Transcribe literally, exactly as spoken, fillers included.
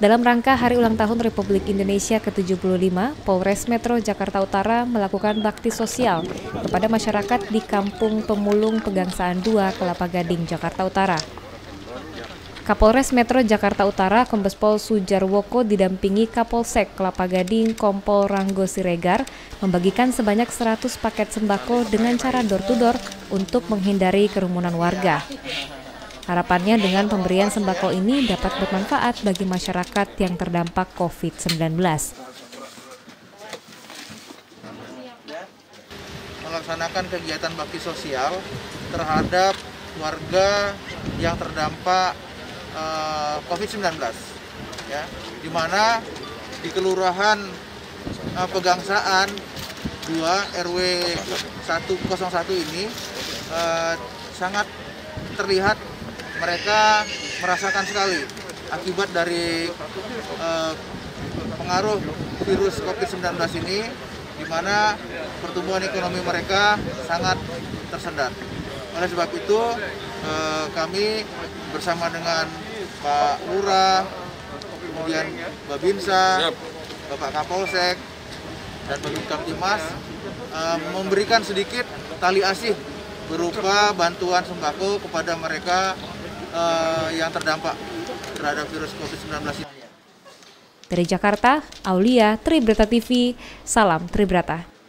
Dalam rangka Hari Ulang Tahun Republik Indonesia ke tujuh puluh lima, Polres Metro Jakarta Utara melakukan bakti sosial kepada masyarakat di Kampung Pemulung Pegangsaan Dua, Kelapa Gading, Jakarta Utara. Kapolres Metro Jakarta Utara, Kombes Pol Sudjarwoko didampingi Kapolsek Kelapa Gading, Kompol Rango Siregar, membagikan sebanyak seratus paket sembako dengan cara door-to-door untuk menghindari kerumunan warga. Harapannya dengan pemberian sembako ini dapat bermanfaat bagi masyarakat yang terdampak covid sembilan belas. Melaksanakan kegiatan bakti sosial terhadap warga yang terdampak eh, covid sembilan belas, ya, di mana di Kelurahan eh, Pegangsaan Dua R W seratus satu ini eh, sangat terlihat mereka merasakan sekali akibat dari eh, pengaruh virus covid sembilan belas ini, di mana pertumbuhan ekonomi mereka sangat tersendat. Oleh sebab itu, eh, kami bersama dengan Pak Lurah, kemudian Babinsa, Bapak Kapolsek, dan Babin Kamtimas eh, memberikan sedikit tali asih berupa bantuan sembako kepada mereka Uh, yang terdampak terhadap virus covid sembilan belas. Dari Jakarta, Aulia Tribrata T V, salam Tribrata.